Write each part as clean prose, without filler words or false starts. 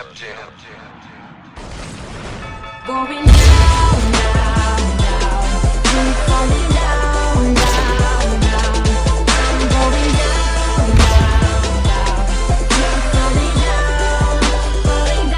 Captain. Going down now, we're falling down now. I'm going down now, we're falling down, falling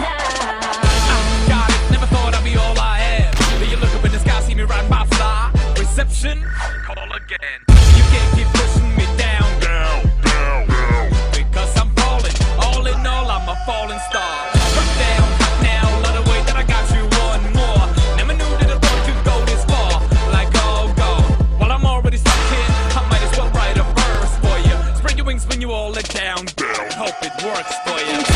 down. I got it, never thought I'd be all I am. But you look up in the sky, see me riding by fly. Reception, call again. You can't keep pushing me down, girl. Falling star, look down now, love the way that I got you one more. Never knew that I thought you'd go this far, like oh go. While I'm already stuck in, I might as well write a verse for you. Spread your wings when you all let down, down. Hope it works for you. But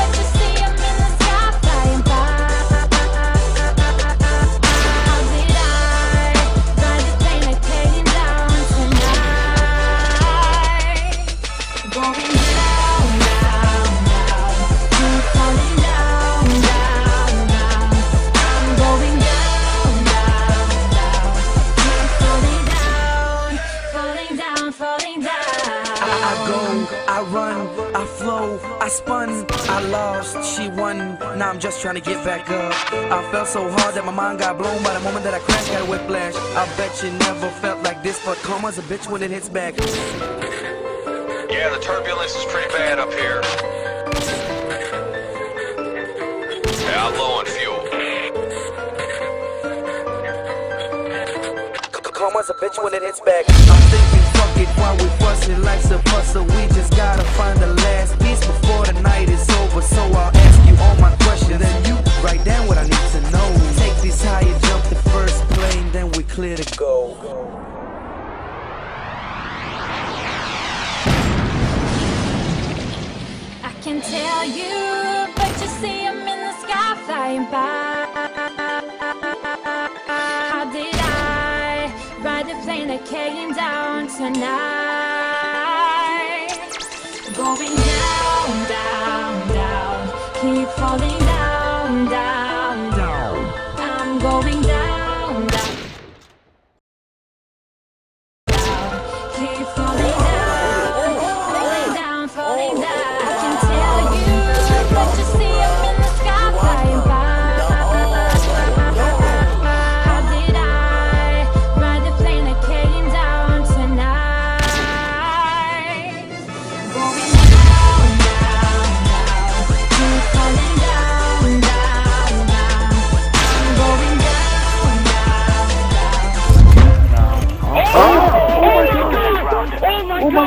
you see I'm in the sky flying by. How did I ride this plane like playing down tonight? Going down now. I run, I flow, I spun, I lost, she won. Now I'm just trying to get back up. I fell so hard that my mind got blown. By the moment that I crashed, got a whiplash. I bet you never felt like this, but karma's a bitch when it hits back. Yeah, the turbulence is pretty bad up here. Yeah, I'm low on fuel. Karma's a bitch when it hits back. I'm thinking, fuck it, while we fussing, life's a bustle. We just gotta find the last piece before the night is over. So I'll ask you all my questions, then you write down what I need to know. Take this higher jump, the first plane, then we clear to go. I can tell you, but you see I'm in the sky flying by. How did I ride the plane that came down tonight? Going down, down, down. Keep falling down, down, down. I'm going down, down. Keep falling down, falling down. I can tell you, but you see I'm in the sky flying by. Oh